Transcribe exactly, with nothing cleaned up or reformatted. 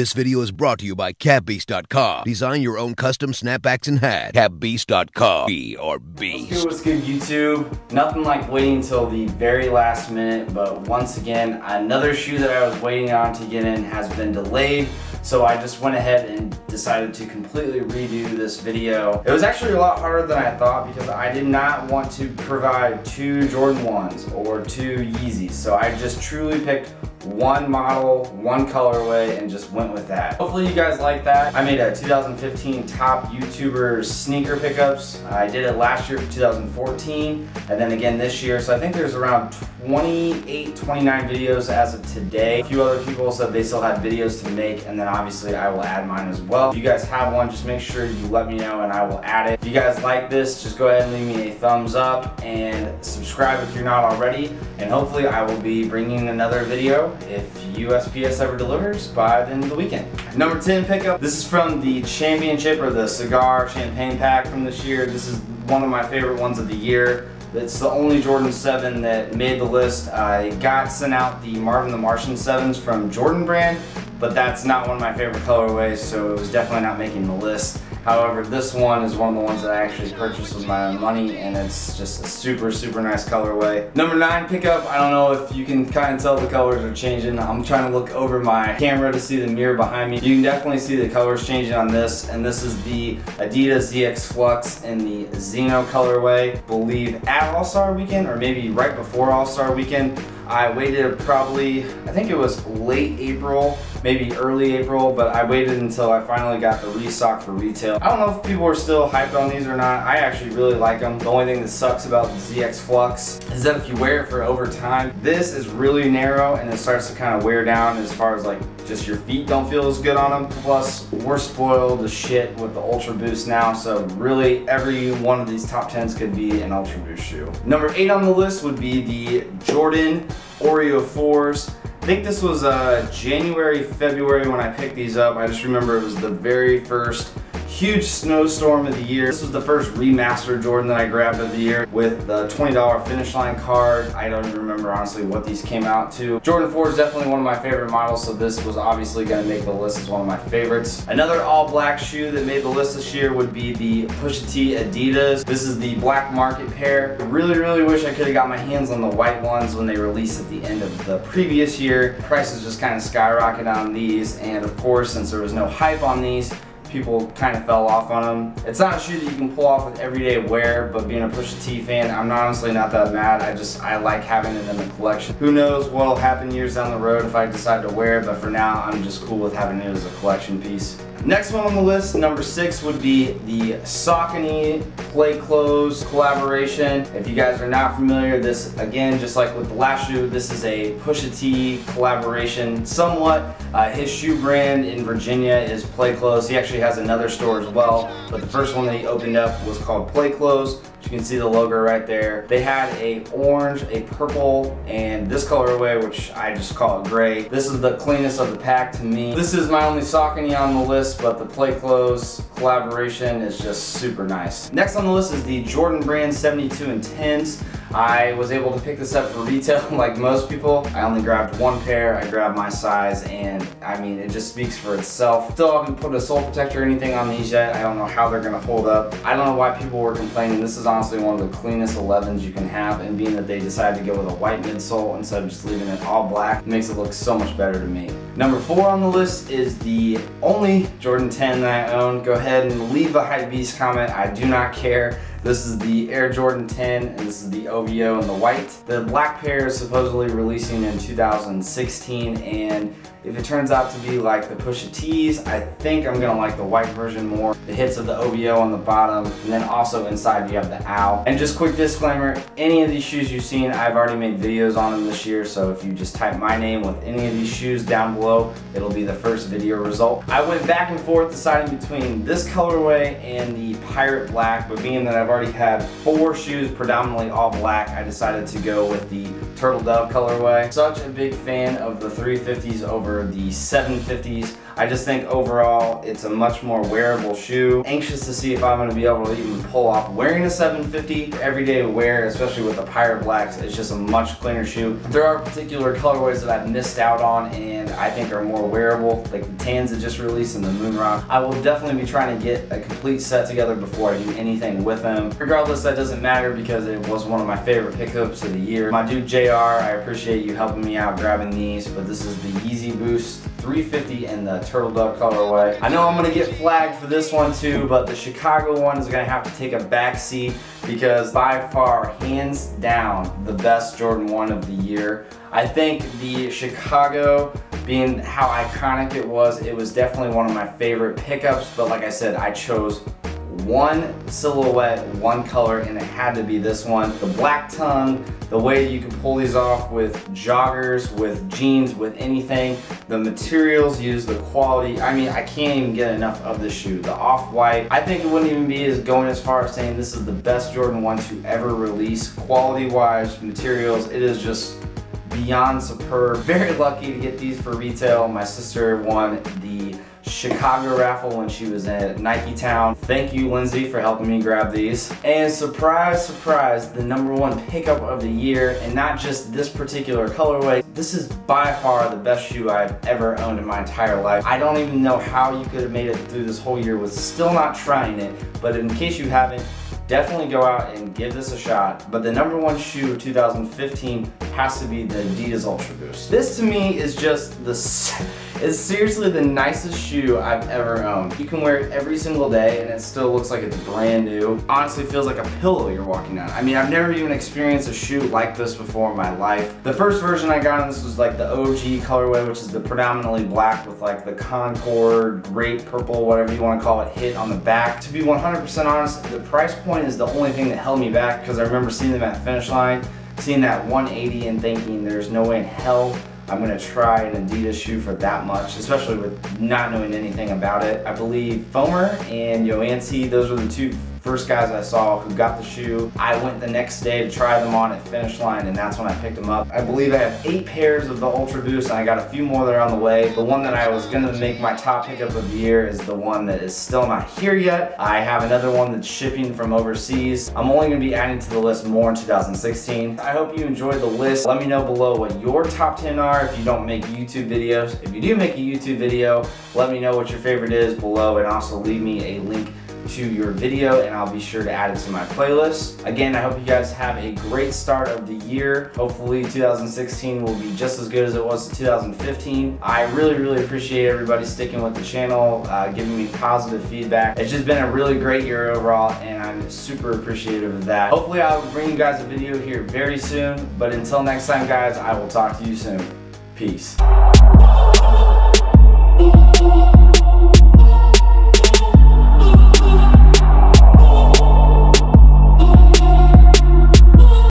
This video is brought to you by CapBeast dot com. Design your own custom snapbacks and hats. CapBeast dot com. Be or beast. What's good, what's good, YouTube? Nothing like waiting until the very last minute, but once again, another shoe that I was waiting on to get in has been delayed, so I just went ahead and decided to completely redo this video. It was actually a lot harder than I thought because I did not want to provide two Jordan ones or two Yeezys, so I just truly picked one model, one colorway, and just went with that. Hopefully you guys like that. I made a two thousand fifteen top YouTuber sneaker pickups. I did it last year for two thousand fourteen, and then again this year. So I think there's around twenty-eight, twenty-nine videos as of today. A few other people said they still have videos to make, and then obviously I will add mine as well. If you guys have one, just make sure you let me know and I will add it. If you guys like this, just go ahead and leave me a thumbs up and subscribe if you're not already. And hopefully I will be bringing another video if U S P S ever delivers by the end of the weekend. Number ten pickup. This is from the championship or the cigar champagne pack from this year. This is one of my favorite ones of the year. It's the only Jordan seven that made the list. I got sent out the Marvin the Martian sevens from Jordan brand, but that's not one of my favorite colorways, so it was definitely not making the list. However, this one is one of the ones that I actually purchased with my own money, and it's just a super, super nice colorway. Number nine pickup. I don't know if you can kind of tell the colors are changing. I'm trying to look over my camera to see the mirror behind me. You can definitely see the colors changing on this, and this is the Adidas Z X Flux in the Xeno colorway. I believe at All-Star Weekend, or maybe right before All-Star Weekend. I waited probably, I think it was late April, maybe early April, but I waited until I finally got the restock for retail. I don't know if people are still hyped on these or not. I actually really like them. The only thing that sucks about the Z X Flux is that if you wear it for over time, this is really narrow and it starts to kind of wear down as far as like just your feet don't feel as good on them. Plus, we're spoiled as shit with the Ultra Boost now, so really every one of these top tens could be an Ultra Boost shoe. Number eight on the list would be the Jordan Oreo fours. I think this was uh, January, February when I picked these up. I just remember it was the very first huge snowstorm of the year. This was the first remastered Jordan that I grabbed of the year with the twenty dollar Finish Line card. I don't even remember honestly what these came out to. Jordan four is definitely one of my favorite models, so this was obviously going to make the list as one of my favorites. Another all black shoe that made the list this year would be the Pusha T Adidas. This is the black market pair. I really, really wish I could have got my hands on the white ones when they released at the end of the previous year. Prices just kind of skyrocketed on these, and of course, since there was no hype on these, people kind of fell off on them. It's not a shoe that you can pull off with everyday wear, but being a Pusha T fan, I'm not honestly not that mad. I just, I like having it in the collection. Who knows what'll happen years down the road if I decide to wear it, but for now, I'm just cool with having it as a collection piece. Next one on the list, number six, would be the Saucony Play Cloths collaboration. If you guys are not familiar, this, again, just like with the last shoe, this is a Pusha T collaboration somewhat. Uh, his shoe brand in Virginia is Play Cloths. He actually has another store as well, but the first one that he opened up was called Play Cloths. You can see the logo right there. They had a orange, a purple, and this colorway, which I just call it gray. This is the cleanest of the pack to me. This is my only Saucony on the list, but the Play Cloths collaboration is just super nice. Next on the list is the Jordan brand seventy-two and tens. I was able to pick this up for retail like most people. I only grabbed one pair. I grabbed my size, and I mean, it just speaks for itself. Still haven't put a sole protector or anything on these yet. I don't know how they're gonna hold up. I don't know why people were complaining. This is honestly one of the cleanest elevens you can have, and being that they decided to go with a white midsole instead of just leaving it all black, it makes it look so much better to me. Number four on the list is the only Jordan ten that I own. Go ahead and leave a hypebeast comment. I do not care. This is the Air Jordan ten, and this is the O V O in the white. The black pair is supposedly releasing in two thousand sixteen, and if it turns out to be like the Pusha T's, I think I'm gonna like the white version more. The hits of the O V O on the bottom, and then also inside you have the owl. And just quick disclaimer, any of these shoes you've seen, I've already made videos on them this year, so if you just type my name with any of these shoes down below, it'll be the first video result. I went back and forth deciding between this colorway and the Pirate Black, but being that I've already had four shoes predominantly all black, I decided to go with the Turtle Dove colorway. Such a big fan of the three fifties over the seven fifties. I just think overall it's a much more wearable shoe. Anxious to see if I'm gonna be able to even pull off wearing a seven fifty everyday wear, especially with the Pirate Blacks. It's just a much cleaner shoe. There are particular colorways that I've missed out on and I think are more wearable, like the tans that just released and the Moonrock. I will definitely be trying to get a complete set together before I do anything with them. Regardless, that doesn't matter because it was one of my favorite pickups of the year. My dude J R, I appreciate you helping me out grabbing these, but this is the Yeezy Boost three fifty in the Turtle Dove colorway. I know I'm gonna get flagged for this one too, but the Chicago one is gonna have to take a back seat because by far, hands down, the best Jordan one of the year. I think the Chicago, being how iconic it was, it was definitely one of my favorite pickups, but like I said, I chose one silhouette, one color, and it had to be this one. The black tongue, the way you can pull these off with joggers, with jeans, with anything, the materials used, the quality. I mean, I can't even get enough of this shoe. The Off-White, I think it wouldn't even be as going as far as saying this is the best Jordan one to ever release. Quality-wise, materials, it is just beyond superb. Very lucky to get these for retail. My sister won the Chicago raffle when she was at Nike Town. Thank you, Lindsay, for helping me grab these. And surprise, surprise, the number one pickup of the year, and not just this particular colorway. This is by far the best shoe I've ever owned in my entire life. I don't even know how you could have made it through this whole year with still not trying it, but in case you haven't, definitely go out and give this a shot. But the number one shoe of two thousand fifteen has to be the Adidas Ultra Boost. This to me is just the, is seriously the nicest shoe I've ever owned. You can wear it every single day and it still looks like it's brand new. Honestly, it feels like a pillow you're walking on. I mean, I've never even experienced a shoe like this before in my life. The first version I got on this was like the O G colorway, which is the predominantly black with like the Concord, grape, purple, whatever you want to call it, hit on the back. To be one hundred percent honest, the price point is the only thing that held me back because I remember seeing them at Finish Line, seeing that one eighty and thinking there's no way in hell I'm going to try an Adidas shoe for that much, especially with not knowing anything about it. I believe Foamer and Yoanty, those were the two first guys I saw who got the shoe. I went the next day to try them on at Finish Line and that's when I picked them up. I believe I have eight pairs of the Ultra Boost and I got a few more that are on the way. The one that I was gonna make my top pickup of the year is the one that is still not here yet. I have another one that's shipping from overseas. I'm only gonna be adding to the list more in two thousand sixteen. I hope you enjoyed the list. Let me know below what your top ten are if you don't make YouTube videos. If you do make a YouTube video, let me know what your favorite is below and also leave me a link to your video and I'll be sure to add it to my playlist. Again, I hope you guys have a great start of the year. Hopefully two thousand sixteen will be just as good as it was in two thousand fifteen. I really, really appreciate everybody sticking with the channel, uh, giving me positive feedback. It's just been a really great year overall and I'm super appreciative of that. Hopefully I'll bring you guys a video here very soon, but until next time guys, I will talk to you soon. Peace.